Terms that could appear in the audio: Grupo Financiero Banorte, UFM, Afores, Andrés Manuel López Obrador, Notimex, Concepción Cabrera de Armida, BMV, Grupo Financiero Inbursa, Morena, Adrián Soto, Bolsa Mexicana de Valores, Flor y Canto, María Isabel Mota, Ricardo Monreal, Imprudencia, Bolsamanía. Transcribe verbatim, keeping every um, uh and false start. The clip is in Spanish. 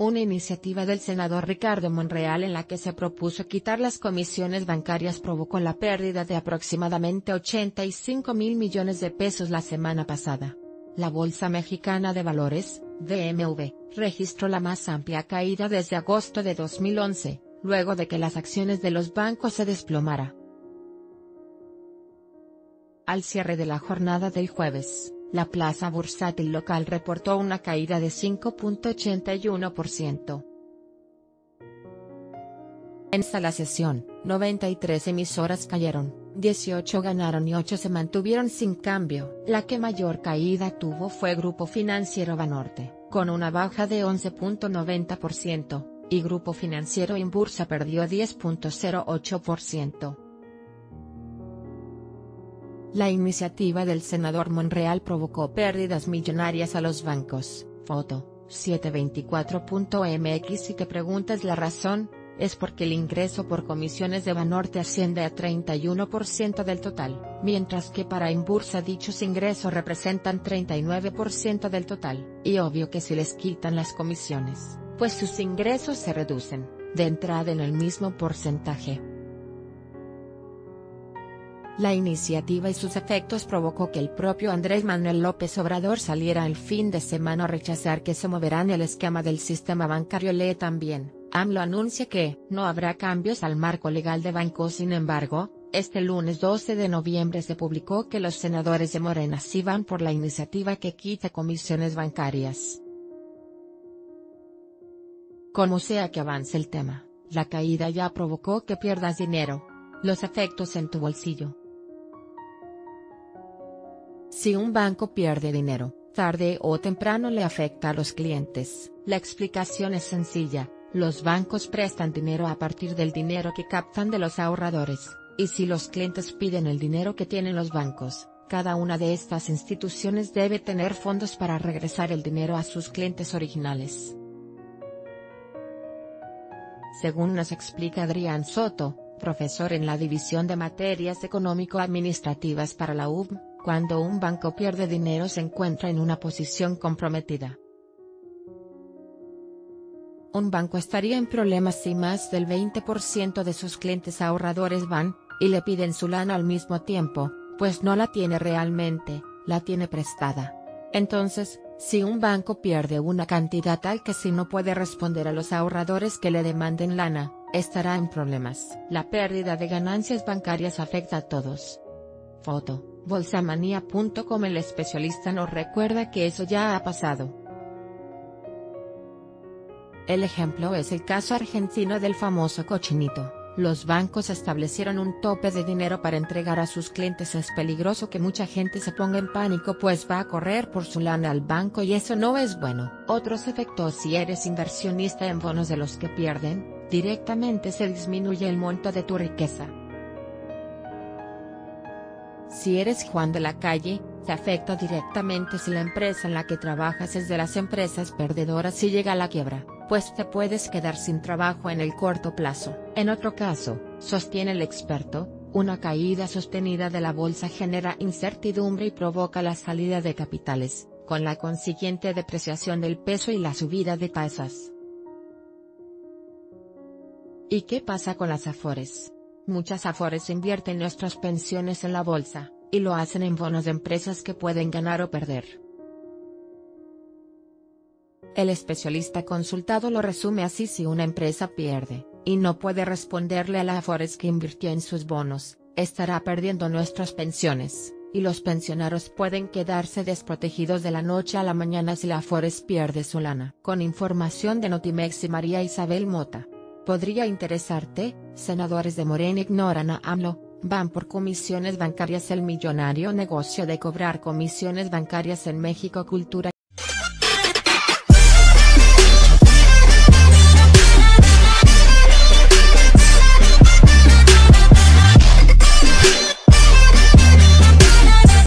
Una iniciativa del senador Ricardo Monreal en la que se propuso quitar las comisiones bancarias provocó la pérdida de aproximadamente ochenta y cinco mil millones de pesos la semana pasada. La Bolsa Mexicana de Valores, B M V, registró la más amplia caída desde agosto de dos mil once, luego de que las acciones de los bancos se desplomara. Al cierre de la jornada del jueves, la plaza bursátil local reportó una caída de cinco punto ochenta y uno por ciento. En la sesión, noventa y tres emisoras cayeron, dieciocho ganaron y ocho se mantuvieron sin cambio. La que mayor caída tuvo fue Grupo Financiero Banorte, con una baja de once punto noventa por ciento, y Grupo Financiero Inbursa perdió diez punto cero ocho por ciento. La iniciativa del senador Monreal provocó pérdidas millonarias a los bancos. Foto, siete veinticuatro punto m x. Si te preguntas la razón, es porque el ingreso por comisiones de Banorte asciende a treinta y uno por ciento del total, mientras que para Inbursa dichos ingresos representan treinta y nueve por ciento del total, y obvio que si les quitan las comisiones, pues sus ingresos se reducen, de entrada en el mismo porcentaje. La iniciativa y sus efectos provocó que el propio Andrés Manuel López Obrador saliera el fin de semana a rechazar que se moverán el esquema del sistema bancario. Lee también, AMLO anuncia que no habrá cambios al marco legal de bancos. Sin embargo, este lunes doce de noviembre se publicó que los senadores de Morena sí van por la iniciativa que quita comisiones bancarias. Como sea que avance el tema, la caída ya provocó que pierdas dinero, los efectos en tu bolsillo. Si un banco pierde dinero, tarde o temprano le afecta a los clientes. La explicación es sencilla, los bancos prestan dinero a partir del dinero que captan de los ahorradores, y si los clientes piden el dinero que tienen los bancos, cada una de estas instituciones debe tener fondos para regresar el dinero a sus clientes originales. Según nos explica Adrián Soto, profesor en la División de Materias Económico-Administrativas para la U F M, cuando un banco pierde dinero se encuentra en una posición comprometida. Un banco estaría en problemas si más del veinte por ciento de sus clientes ahorradores van, y le piden su lana al mismo tiempo, pues no la tiene realmente, la tiene prestada. Entonces, si un banco pierde una cantidad tal que si no puede responder a los ahorradores que le demanden lana, estará en problemas. La pérdida de ganancias bancarias afecta a todos. Foto. Bolsamanía punto com. El especialista nos recuerda que eso ya ha pasado. El ejemplo es el caso argentino del famoso cochinito. Los bancos establecieron un tope de dinero para entregar a sus clientes. Es peligroso que mucha gente se ponga en pánico, pues va a correr por su lana al banco y eso no es bueno. Otros efectos: si eres inversionista en bonos de los que pierden, directamente se disminuye el monto de tu riqueza. Si eres Juan de la calle, te afecta directamente si la empresa en la que trabajas es de las empresas perdedoras y llega a la quiebra, pues te puedes quedar sin trabajo en el corto plazo. En otro caso, sostiene el experto, una caída sostenida de la bolsa genera incertidumbre y provoca la salida de capitales, con la consiguiente depreciación del peso y la subida de tasas. ¿Y qué pasa con las Afores? Muchas Afores invierten nuestras pensiones en la bolsa, y lo hacen en bonos de empresas que pueden ganar o perder. El especialista consultado lo resume así: si una empresa pierde, y no puede responderle a la Afores que invirtió en sus bonos, estará perdiendo nuestras pensiones, y los pensionados pueden quedarse desprotegidos de la noche a la mañana si la Afores pierde su lana. Con información de Notimex y María Isabel Mota. Podría interesarte. Senadores de Morena ignoran a AMLO, van por comisiones bancarias. El millonario negocio de cobrar comisiones bancarias en México. Cultura.